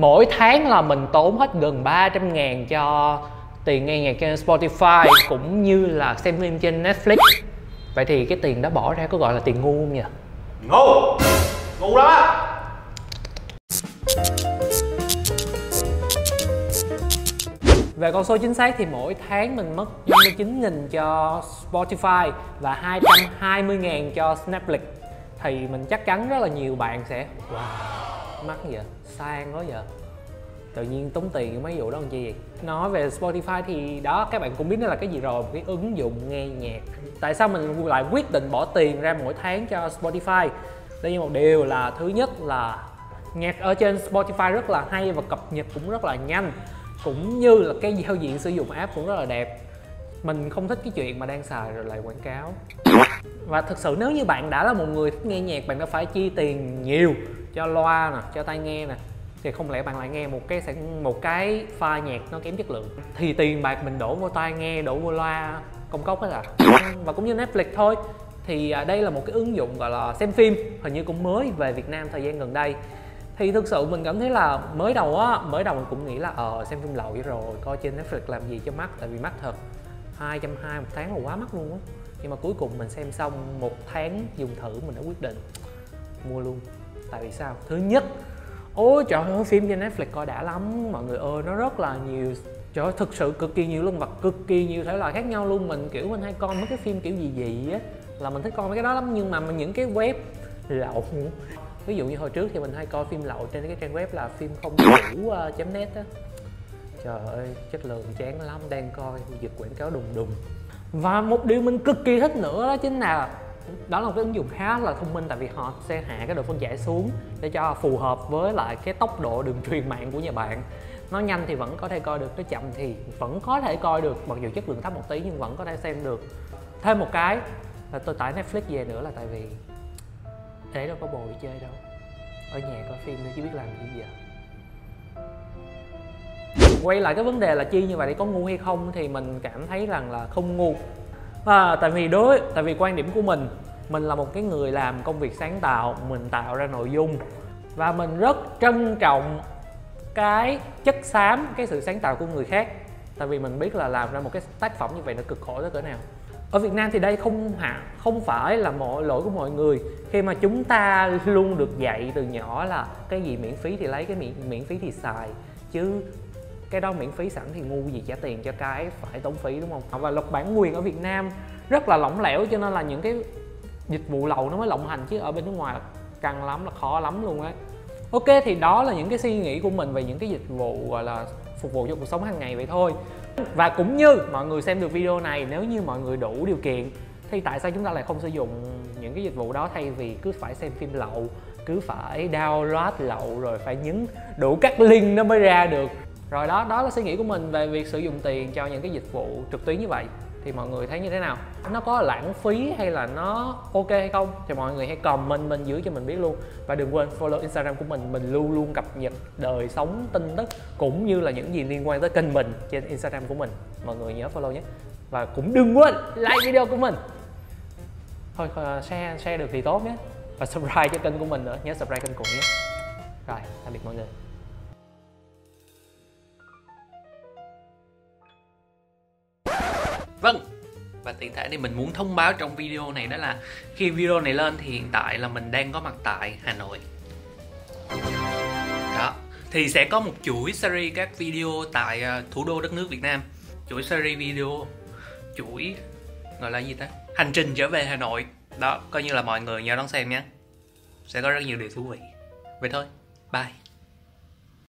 Mỗi tháng là mình tốn hết gần 300.000 cho tiền nghe nhạc trên Spotify cũng như là xem phim trên Netflix. Vậy thì cái tiền đó bỏ ra có gọi là tiền ngu không nhỉ? Ngu! Ngu đó! Về con số chính xác thì mỗi tháng mình mất 59.000 cho Spotify và 220.000 cho Snapflix. Thì mình chắc chắn rất là nhiều bạn sẽ wow, mắc vậy, sang quá vậy, tự nhiên tốn tiền mấy vụ đó làm chi vậy. Nói về Spotify thì đó, các bạn cũng biết nó là cái gì rồi, một cái ứng dụng nghe nhạc. Tại sao mình lại quyết định bỏ tiền ra mỗi tháng cho Spotify? Đây là một điều là, thứ nhất là nhạc ở trên Spotify rất là hay và cập nhật cũng rất là nhanh, cũng như là cái giao diện sử dụng app cũng rất là đẹp. Mình không thích cái chuyện mà đang xài rồi lại quảng cáo. Và thực sự nếu như bạn đã là một người thích nghe nhạc, bạn đã phải chi tiền nhiều cho loa nè, cho tai nghe nè, thì không lẽ bạn lại nghe một cái file nhạc nó kém chất lượng. Thì tiền bạc mình đổ vô tai nghe, đổ vô loa công cốc hết à. Và cũng như Netflix thôi, thì đây là một cái ứng dụng gọi là xem phim, hình như cũng mới về Việt Nam thời gian gần đây. Thì thực sự mình cảm thấy là mới đầu mình cũng nghĩ là xem phim lậu vậy rồi, coi trên Netflix làm gì cho mắc, tại vì mắc thật, 220 một tháng là quá mắc luôn á. Nhưng mà cuối cùng mình xem xong một tháng dùng thử, mình đã quyết định mua luôn. Tại vì sao? Thứ nhất, ôi trời ơi, phim trên Netflix coi đã lắm mọi người ơi, nó rất là nhiều, trời ơi, thực sự cực kỳ nhiều luôn, và cực kỳ nhiều thể loại khác nhau luôn. Mình kiểu mình hay coi mấy cái phim kiểu gì gì á, là mình thích coi mấy cái đó lắm, nhưng mà những cái web lậu, ví dụ như hồi trước thì mình hay coi phim lậu trên cái trang web là phimkhongbu.net á, trời ơi chất lượng chán lắm, đang coi giật quảng cáo đùng đùng. Và một điều mình cực kỳ thích nữa đó chính là đó là một cái ứng dụng khá là thông minh, tại vì họ sẽ hạ cái độ phân giải xuống để cho phù hợp với lại cái tốc độ đường truyền mạng của nhà bạn. Nó nhanh thì vẫn có thể coi được, nó chậm thì vẫn có thể coi được, mặc dù chất lượng thấp một tí nhưng vẫn có thể xem được. Thêm một cái là tôi tải Netflix về nữa là tại vì thế đâu có bồi chơi đâu, ở nhà coi phim tôi chỉ biết làm gì giờ. Quay lại cái vấn đề là chi như vậy để có ngu hay không, thì mình cảm thấy rằng là không ngu. Tại vì quan điểm của mình là một cái người làm công việc sáng tạo, mình tạo ra nội dung và mình rất trân trọng cái chất xám, cái sự sáng tạo của người khác. Tại vì mình biết là làm ra một cái tác phẩm như vậy nó cực khổ tới cỡ nào. Ở Việt Nam thì đây không phải là lỗi của mọi người, khi mà chúng ta luôn được dạy từ nhỏ là cái gì miễn phí thì lấy, cái miễn phí thì xài, chứ cái đó miễn phí sẵn thì ngu gì trả tiền cho cái phải tốn phí, đúng không? Và luật bản quyền ở Việt Nam rất là lỏng lẻo, cho nên là những cái dịch vụ lậu nó mới lộng hành, chứ ở bên nước ngoài là căng lắm, là khó lắm luôn ấy. Ok, thì đó là những cái suy nghĩ của mình về những cái dịch vụ gọi là phục vụ cho cuộc sống hàng ngày vậy thôi. Và cũng như mọi người xem được video này, nếu như mọi người đủ điều kiện thì tại sao chúng ta lại không sử dụng những cái dịch vụ đó, thay vì cứ phải xem phim lậu, cứ phải download lậu rồi phải nhấn đủ các link nó mới ra được. Rồi đó là suy nghĩ của mình về việc sử dụng tiền cho những cái dịch vụ trực tuyến như vậy. Thì mọi người thấy như thế nào? Nó có lãng phí hay là nó ok hay không? Thì mọi người hãy comment bên dưới cho mình biết luôn. Và đừng quên follow Instagram của mình luôn luôn cập nhật đời sống, tin tức cũng như là những gì liên quan tới kênh mình trên Instagram của mình. Mọi người nhớ follow nhé. Và cũng đừng quên like video của mình. Thôi share được thì tốt nhé. Và subscribe cho kênh của mình nữa, nhớ subscribe kênh của mình nhé. Rồi, tạm biệt mọi người. Vâng, và tiện thể thì mình muốn thông báo trong video này, đó là khi video này lên thì hiện tại là mình đang có mặt tại Hà Nội. Đó, thì sẽ có một chuỗi series các video tại thủ đô đất nước Việt Nam. Chuỗi series video, chuỗi gọi là gì ta? Hành trình trở về Hà Nội. Đó, coi như là mọi người nhớ đón xem nhé. Sẽ có rất nhiều điều thú vị. Vậy thôi, bye.